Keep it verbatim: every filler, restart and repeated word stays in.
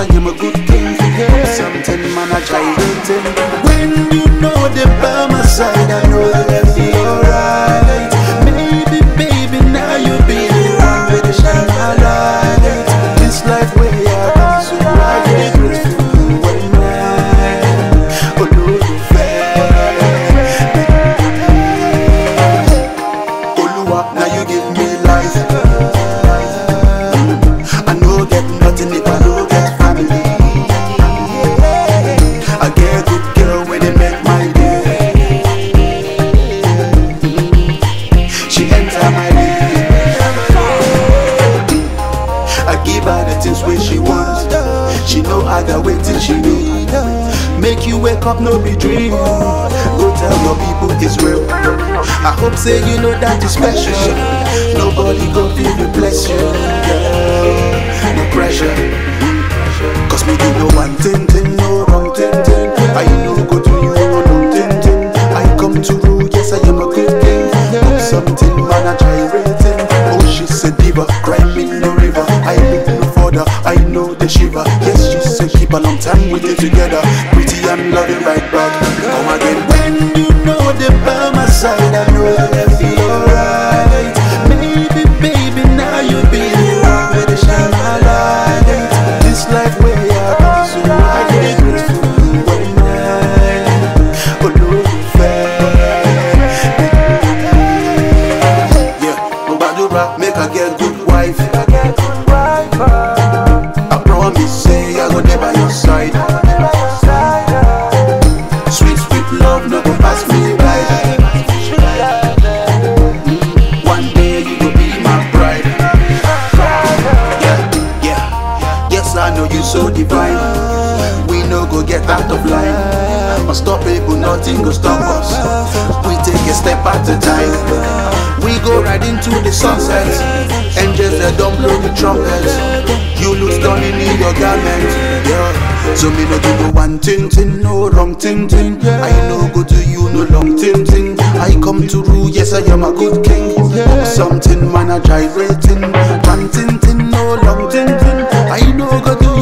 I am a good king for you. Something man I try waiting. When you know they by my side, I know that I feel alright. Baby, baby, now you be the one where they shine my light. This life where I am so I get grateful when mine. Oh Lord, you fail. Oh Lord, now you give me life. She know I got waiting she need. Make you wake up, no be dream. Go tell your people it's real. I hope say you know that it's special. Nobody go feel the bless you, yeah. No pressure. Cause me do no one thing, thing, no wrong thing, thing. I know go to you, no wrong thing, thing. I come to rule, yes I am a good king. Hope something man I gyrating. Oh she's a diva, crime in the river. I live no further, I know the shiver. Yes, you say keep a long time with it together. Pretty and loving right back. Come again. When you know they by my side, I know I feel alright. Baby, baby, now you be the one where they shine my light. This life where I be so I get grateful when mine. Oh Lord, you fail. Yeah, Mubadura, make a girl good wife. So divine, we no go get out of line. Unstoppable, nothing go stop us. We take a step at a time. We go right into the sunset. Angels that don't blow the trumpets. You look stunning in your garment, yeah. So me no do no one thing, thing, no wrong thing, thing. I no go to you, no long thing, thing. I come to rule, yes I am a good king. Something man I gyrating. One thing, thing, no long thing, thing. I no go to